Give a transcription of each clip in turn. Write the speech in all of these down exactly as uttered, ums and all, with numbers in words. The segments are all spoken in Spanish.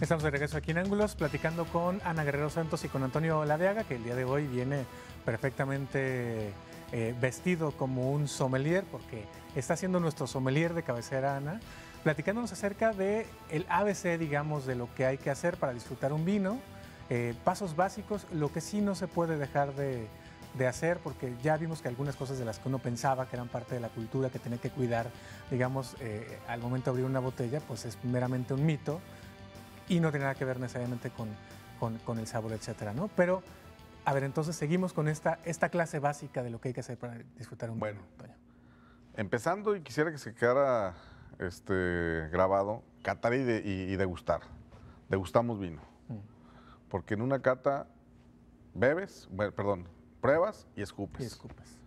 Estamos de regreso aquí en Ángulos, platicando con Ana Guerrero Santos y con Antonio Ladeaga, que el día de hoy viene perfectamente eh, vestido como un sommelier, porque está siendo nuestro sommelier de cabecera, Ana, platicándonos acerca de el A B C, digamos, de lo que hay que hacer para disfrutar un vino, eh, pasos básicos, lo que sí no se puede dejar de, de hacer, porque ya vimos que algunas cosas de las que uno pensaba que eran parte de la cultura, que tenía que cuidar, digamos, eh, al momento de abrir una botella, pues es meramente un mito, y no tiene nada que ver necesariamente con, con, con el sabor, etcétera, ¿no? Pero, a ver, entonces seguimos con esta, esta clase básica de lo que hay que hacer para disfrutar un bueno, vino. Bueno, empezando, y quisiera que se quedara este, grabado, catar y, de, y, y degustar. Degustamos vino. Mm. Porque en una cata bebes, bueno, perdón, pruebas y escupes. Y escupes.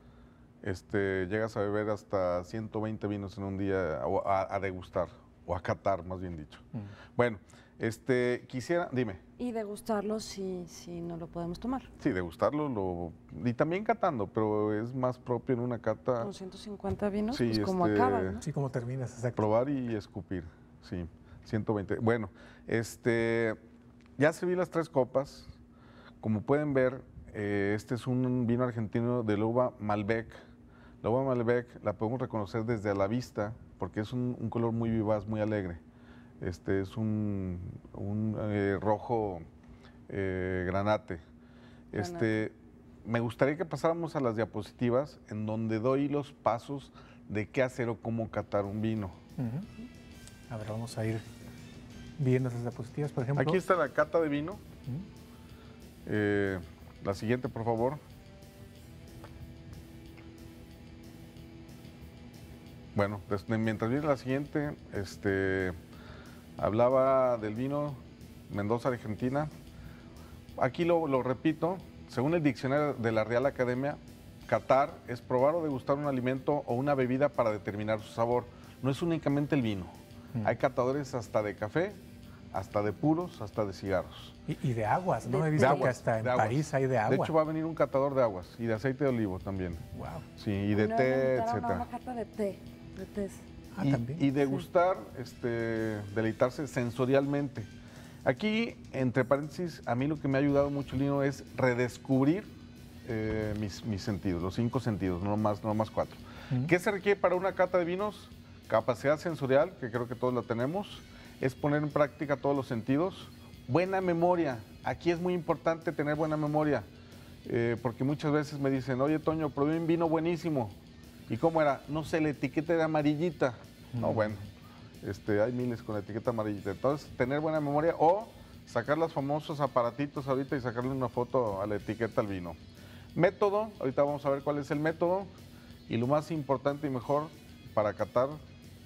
Este, llegas a beber hasta ciento veinte vinos en un día, o a, a degustar, o a catar, más bien dicho. Mm. Bueno. Este, quisiera, dime. Y degustarlo si, si no lo podemos tomar. Sí, degustarlo lo, y también catando, pero es más propio en una cata. Con ciento cincuenta vinos, sí, pues este, como acaban, ¿no? Sí, como terminas, exacto. Probar y escupir, sí, ciento veinte. Bueno, este, ya serví las tres copas. Como pueden ver, eh, este es un vino argentino de la uva Malbec. La uva Malbec la podemos reconocer desde a la vista, porque es un, un color muy vivaz, muy alegre. Este es un, un eh, rojo eh, granate. Este, me gustaría que pasáramos a las diapositivas en donde doy los pasos de qué hacer o cómo catar un vino. Uh-huh. A ver, vamos a ir viendo esas diapositivas, por ejemplo. Aquí está la cata de vino. Uh-huh. eh, la siguiente, por favor. Bueno, desde, mientras viene la siguiente, este... hablaba del vino Mendoza, Argentina. Aquí lo, lo repito, según el diccionario de la Real Academia, catar es probar o degustar un alimento o una bebida para determinar su sabor. No es únicamente el vino. Mm. Hay catadores hasta de café, hasta de puros, hasta de cigarros. Y, y de aguas, ¿no? He visto aguas, que hasta en París hay de agua. De hecho, va a venir un catador de aguas y de aceite de olivo también. Wow. Sí, y de una té, etcétera. Una de té, de té. Ah, y, y degustar, sí. este, deleitarse sensorialmente. Aquí, entre paréntesis, a mí lo que me ha ayudado mucho el vino es redescubrir eh, mis, mis sentidos, los cinco sentidos, no más, no más cuatro. Uh-huh. ¿Qué se requiere para una cata de vinos? Capacidad sensorial, que creo que todos la tenemos, es poner en práctica todos los sentidos. Buena memoria, aquí es muy importante tener buena memoria, eh, porque muchas veces me dicen, oye, Toño, probé un vino buenísimo. ¿Y cómo era? No sé, la etiqueta era amarillita. No, bueno, este, hay miles con la etiqueta amarillita. Entonces, tener buena memoria o sacar los famosos aparatitos ahorita y sacarle una foto a la etiqueta al vino. Método, ahorita vamos a ver cuál es el método. Y lo más importante y mejor para catar,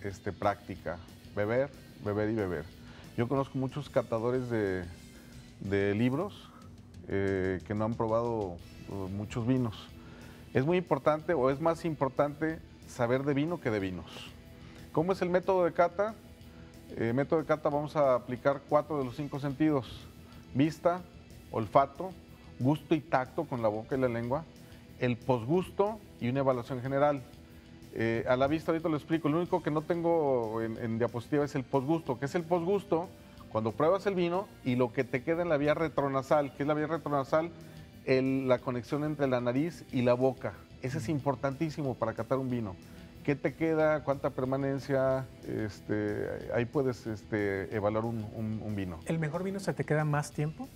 este, práctica. Beber, beber y beber. Yo conozco muchos catadores de, de libros eh, que no han probado eh, muchos vinos. Es muy importante, o es más importante, saber de vino que de vinos. ¿Cómo es el método de cata? Eh, método de cata vamos a aplicar cuatro de los cinco sentidos. Vista, olfato, gusto y tacto con la boca y la lengua, el posgusto y una evaluación general. Eh, a la vista ahorita lo explico, lo único que no tengo en, en diapositiva es el posgusto. ¿Qué es el posgusto? Cuando pruebas el vino y lo que te queda en la vía retronasal. ¿Qué es la vía retronasal? El, la conexión entre la nariz y la boca. Ese es importantísimo para catar un vino. ¿Qué te queda? ¿Cuánta permanencia? Este, ahí puedes este, evaluar un, un, un vino. ¿El mejor vino se te queda más tiempo?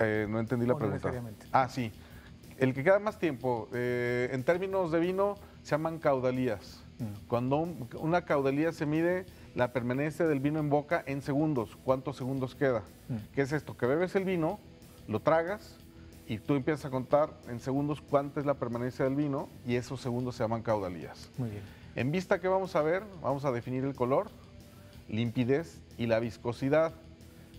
Eh, no entendí la pregunta. No ah, sí. El que queda más tiempo, eh, en términos de vino, se llaman caudalías. Mm. Cuando un, una caudalía se mide la permanencia del vino en boca en segundos. ¿Cuántos segundos queda? Mm. ¿Qué es esto? Que bebes el vino, lo tragas, y tú empiezas a contar en segundos cuánta es la permanencia del vino y esos segundos se llaman caudalías. Muy bien. En vista, ¿qué vamos a ver? Vamos a definir el color, limpidez y la viscosidad.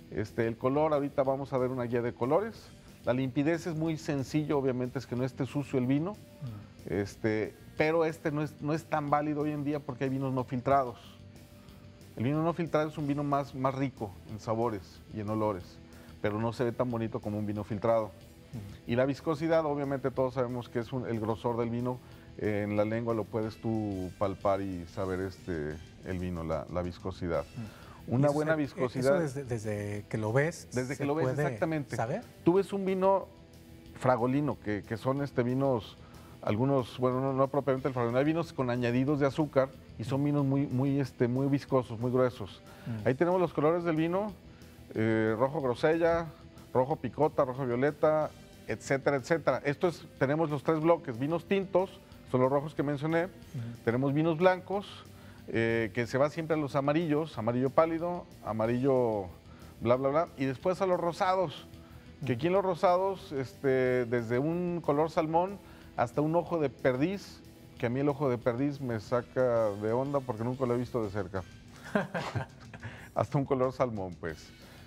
Este, el color, ahorita vamos a ver una guía de colores. La limpidez es muy sencillo, obviamente es que no esté sucio el vino, uh-huh. este, pero este no es, no es tan válido hoy en día porque hay vinos no filtrados. El vino no filtrado es un vino más, más rico en sabores y en olores, pero no se ve tan bonito como un vino filtrado. Y la viscosidad, obviamente todos sabemos que es un, el grosor del vino, eh, en la lengua lo puedes tú palpar y saber este, el vino, la, la viscosidad. Una eso, buena viscosidad. Eso desde, desde que lo ves. Desde que lo ves, exactamente. ¿Saber? Tú ves un vino fragolino, que, que son este vinos, algunos, bueno, no, no propiamente el fragolino, hay vinos con añadidos de azúcar y son vinos muy, muy, este, muy viscosos, muy gruesos. Mm. Ahí tenemos los colores del vino, eh, rojo grosella, rojo picota, rojo violeta, etcétera, etcétera. Esto es, tenemos los tres bloques, vinos tintos, son los rojos que mencioné, mm. tenemos vinos blancos, Eh, que se va siempre a los amarillos, amarillo pálido, amarillo bla, bla, bla, y después a los rosados, que aquí en los rosados, este, desde un color salmón hasta un ojo de perdiz, que a mí el ojo de perdiz me saca de onda porque nunca lo he visto de cerca, hasta un color salmón, pues.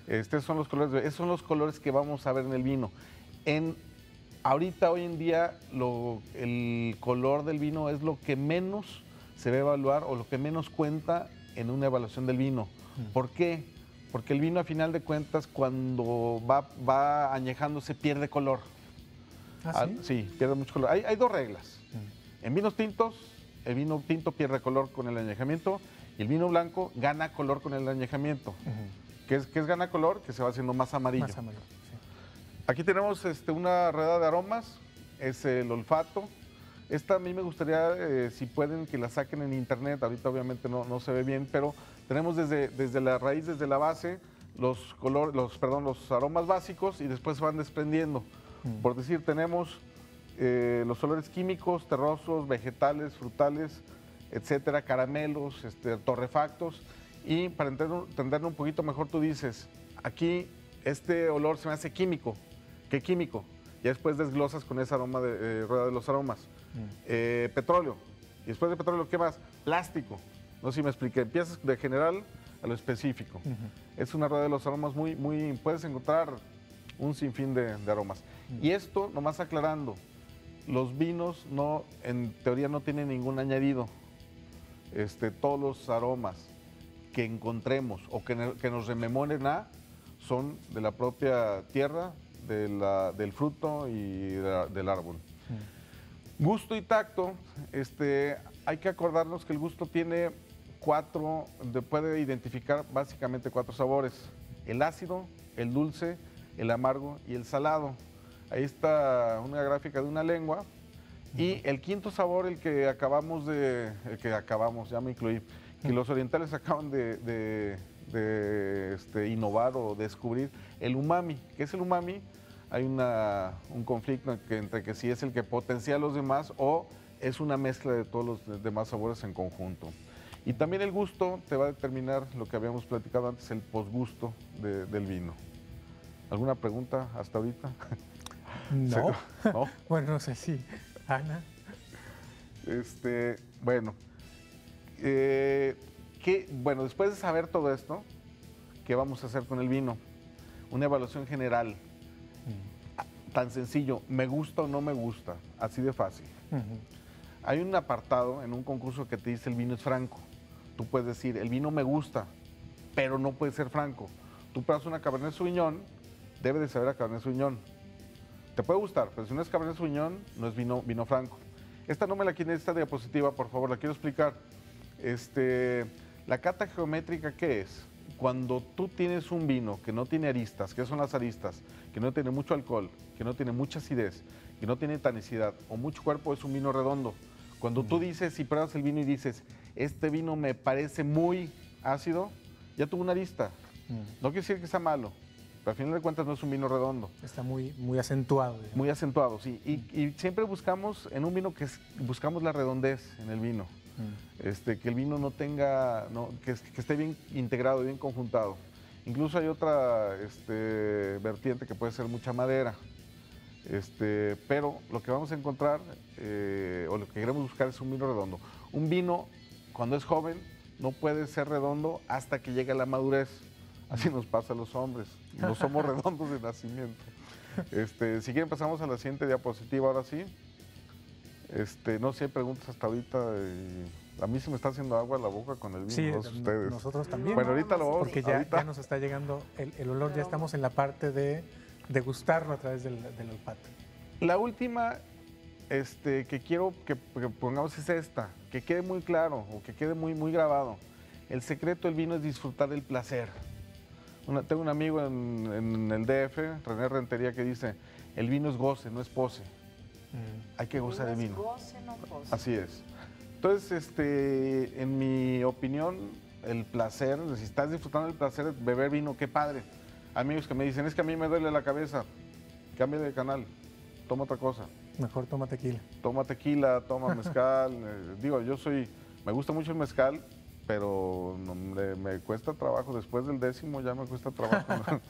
Estos son los colores, esos son los colores que vamos a ver en el vino. En, ahorita, hoy en día, lo, el color del vino es lo que menos se va a evaluar o lo que menos cuenta en una evaluación del vino. ¿Por qué? Porque el vino, a final de cuentas, cuando va, va añejándose, pierde color. ¿Ah, sí? Ah, sí, pierde mucho color. Hay, hay dos reglas. Mm. En vinos tintos, el vino tinto pierde color con el añejamiento y el vino blanco gana color con el añejamiento. Uh-huh. ¿Qué es, qué es gana color? Que se va haciendo más amarillo. Más amarillo, sí. Aquí tenemos este, una rueda de aromas, es el olfato. Esta a mí me gustaría, eh, si pueden, que la saquen en internet. Ahorita obviamente no, no se ve bien, pero tenemos desde, desde la raíz, desde la base, los, color, los, perdón, los aromas básicos y después se van desprendiendo. Mm. Por decir, tenemos eh, los olores químicos, terrosos, vegetales, frutales, etcétera, caramelos, este, torrefactos. Y para entenderlo un poquito mejor, tú dices, aquí este olor se me hace químico. ¿Qué químico? Y después desglosas con ese aroma de eh, rueda de los aromas. Eh, petróleo, y después de petróleo, ¿qué más? Plástico, no sé si me expliqué, empiezas de general a lo específico. Uh-huh. Es una rueda de los aromas muy, muy, puedes encontrar un sinfín de, de aromas. Uh-huh. Y esto, nomás aclarando, los vinos no, en teoría no tienen ningún añadido, este, todos los aromas que encontremos o que, que nos rememoren a, son de la propia tierra, de la, del fruto y de la, del árbol. Uh-huh. Gusto y tacto, este, hay que acordarnos que el gusto tiene cuatro, puede identificar básicamente cuatro sabores, el ácido, el dulce, el amargo y el salado. Ahí está una gráfica de una lengua. Y el quinto sabor, el que acabamos de, el que acabamos, ya me incluí, que los orientales acaban de, de, de este, innovar o descubrir, el umami. ¿Qué es el umami? Hay una, un conflicto entre que si es el que potencia a los demás o es una mezcla de todos los demás sabores en conjunto. Y también el gusto te va a determinar lo que habíamos platicado antes, el posgusto de, del vino. ¿Alguna pregunta hasta ahorita? No. ¿No? Bueno, no sé si. Ana. Este, bueno, eh, que, bueno, después de saber todo esto, ¿qué vamos a hacer con el vino? Una evaluación general. Tan sencillo, me gusta o no me gusta, así de fácil. Uh-huh. Hay un apartado en un concurso que te dice el vino es franco. Tú puedes decir, el vino me gusta, pero no puede ser franco. Tú pruebas una Cabernet Sauvignon, debe de saber a Cabernet Sauvignon. Te puede gustar, pero si no es Cabernet Sauvignon, no es vino, vino franco. Esta no me la quiero, esta diapositiva, por favor, la quiero explicar. Este, la cata geométrica, ¿qué es? Cuando tú tienes un vino que no tiene aristas, ¿qué son las aristas? Que no tiene mucho alcohol, que no tiene mucha acidez, que no tiene tanicidad o mucho cuerpo, es un vino redondo. Cuando tú dices y pruebas el vino y dices, este vino me parece muy ácido, ya tuvo una arista. No quiere decir que sea malo, pero al final de cuentas no es un vino redondo. Está muy, muy acentuado, digamos. Muy acentuado, sí. Y, y siempre buscamos en un vino que es, buscamos la redondez en el vino. Este, que el vino no tenga, no, que, que esté bien integrado, bien conjuntado. Incluso hay otra este, vertiente que puede ser mucha madera, este, pero lo que vamos a encontrar eh, o lo que queremos buscar es un vino redondo. Un vino, cuando es joven, no puede ser redondo hasta que llegue a la madurez. Así nos pasa a los hombres, no somos redondos de nacimiento. Este, si quieren pasamos a la siguiente diapositiva, ahora sí. Este, no sé, preguntas hasta ahorita. Y a mí se me está haciendo agua la boca con el vino. Sí, ustedes. Nosotros también. Bueno, ahorita lo vamos. Porque ya, ahorita... ya nos está llegando el, el olor, ya estamos en la parte de degustarlo a través del, del olfato. La última este, que quiero que, que pongamos es esta, que quede muy claro o que quede muy, muy grabado. El secreto del vino es disfrutar el placer. Una, tengo un amigo en, en el D F, René Rentería, que dice, el vino es goce, no es pose. Mm. Hay que gozar el vino. Es goce, no pose. Así es. Entonces, este, en mi opinión, el placer, si estás disfrutando el placer de beber vino, qué padre. Amigos que me dicen, es que a mí me duele la cabeza, cambia de canal, toma otra cosa. Mejor toma tequila. Toma tequila, toma mezcal. eh, digo, yo soy, me gusta mucho el mezcal, pero no, me, me cuesta trabajo. Después del décimo ya me cuesta trabajo, ¿no?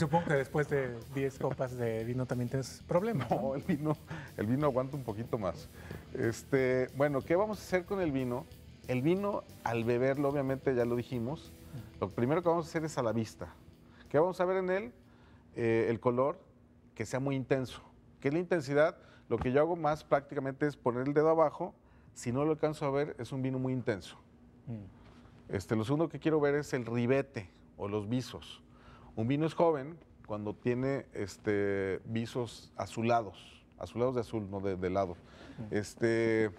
Supongo que después de diez copas de vino también tienes problemas. No, ¿no? El vino, el vino aguanta un poquito más. Este, bueno, ¿qué vamos a hacer con el vino? El vino, al beberlo, obviamente, ya lo dijimos, lo primero que vamos a hacer es a la vista. ¿Qué vamos a ver en él? Eh, el color, que sea muy intenso. ¿Qué es la intensidad? Lo que yo hago más prácticamente es poner el dedo abajo. Si no lo alcanzo a ver, es un vino muy intenso. Este, lo segundo que quiero ver es el ribete o los visos. Un vino es joven cuando tiene este, visos azulados, azulados de azul, no de, de lado. Este,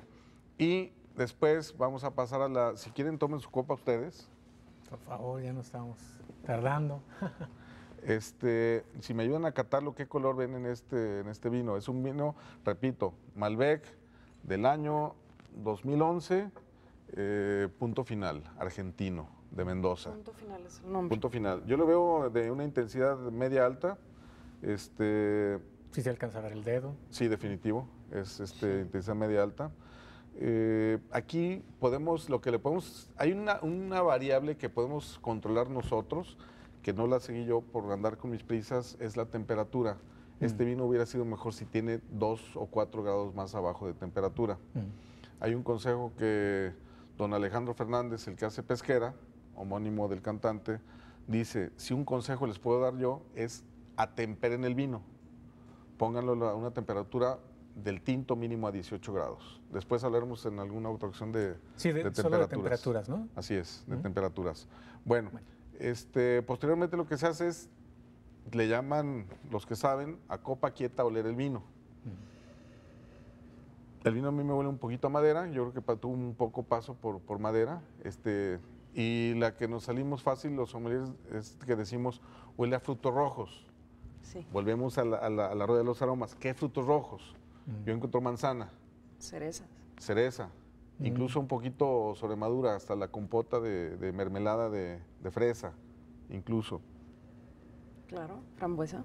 y después vamos a pasar a la... Si quieren, tomen su copa ustedes. Por favor, ya no estamos tardando. Este, si me ayudan a catarlo, ¿qué color ven en este, en este vino? Es un vino, repito, Malbec del año dos mil once... Eh, Punto Final, argentino, de Mendoza. Punto Final es el nombre. Punto Final. Yo lo veo de una intensidad media alta. Este, si se alcanza a ver el dedo. Sí, definitivo. Es este, intensidad media alta. Eh, aquí podemos, lo que le podemos... Hay una, una variable que podemos controlar nosotros, que no la seguí yo por andar con mis prisas, es la temperatura. Mm. Este vino hubiera sido mejor si tiene dos o cuatro grados más abajo de temperatura. Mm. Hay un consejo que... Don Alejandro Fernández, el que hace Pesquera, homónimo del cantante, dice, si un consejo les puedo dar yo es atemperen el vino. Pónganlo a una temperatura del tinto mínimo a dieciocho grados. Después hablaremos en alguna otra ocasión de, sí, de, de temperaturas. Solo de temperaturas, ¿no? Así es, de ¿Mm? Temperaturas. Bueno, bueno. Este, posteriormente lo que se hace es, le llaman, los que saben, a copa quieta oler el vino. Mm. El vino a mí me huele un poquito a madera, yo creo que tuvo un poco paso por, por madera. Este, y la que nos salimos fácil los sommeliers es que decimos, huele a frutos rojos. Sí. Volvemos a la, a, la, a la rueda de los aromas. ¿Qué frutos rojos? Mm. Yo encuentro manzana. Cerezas. Cereza. Mm. Incluso un poquito sobremadura, hasta la compota de, de mermelada de, de fresa, incluso. Claro, frambuesa.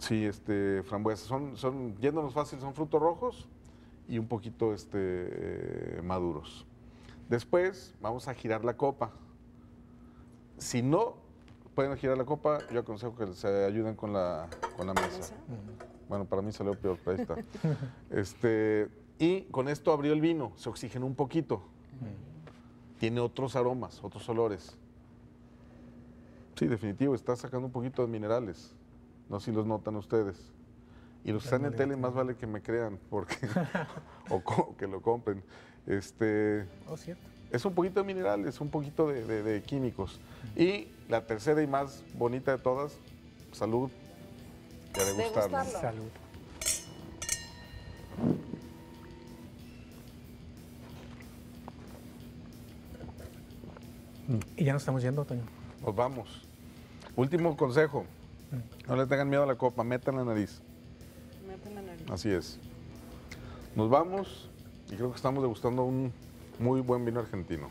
Sí, este, frambuesa. Son, son, yéndonos fácil, son frutos rojos y un poquito este, eh, maduros. Después vamos a girar la copa. Si no pueden girar la copa, yo aconsejo que se ayuden con la, con la mesa. ¿La mesa? Uh-huh. Bueno, para mí salió peor, pero ahí está. este, y con esto abrió el vino, se oxigenó un poquito. Uh-huh. Tiene otros aromas, otros olores. Sí, definitivo, está sacando un poquito de minerales. No sé si los notan ustedes. Y los que están en tele, más vale que me crean, porque o co que lo compren. Este, oh, cierto. Es un poquito de minerales, un poquito de, de, de químicos. Mm. Y la tercera y más bonita de todas, salud. Que de gustarlo. Salud. Mm. Y ya nos estamos yendo, Toño. Nos vamos. Último consejo. Mm. No le tengan miedo a la copa, metan la nariz. Así es. Nos vamos y creo que estamos degustando un muy buen vino argentino.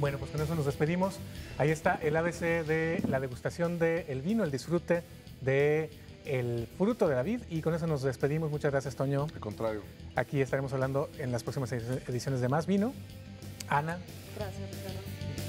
Bueno, pues con eso nos despedimos. Ahí está el A B C de la degustación del vino, el disfrute del fruto de la vid. Y con eso nos despedimos. Muchas gracias, Toño. Al contrario. Aquí estaremos hablando en las próximas ediciones de Más Vino. Ana. Gracias, Ricardo.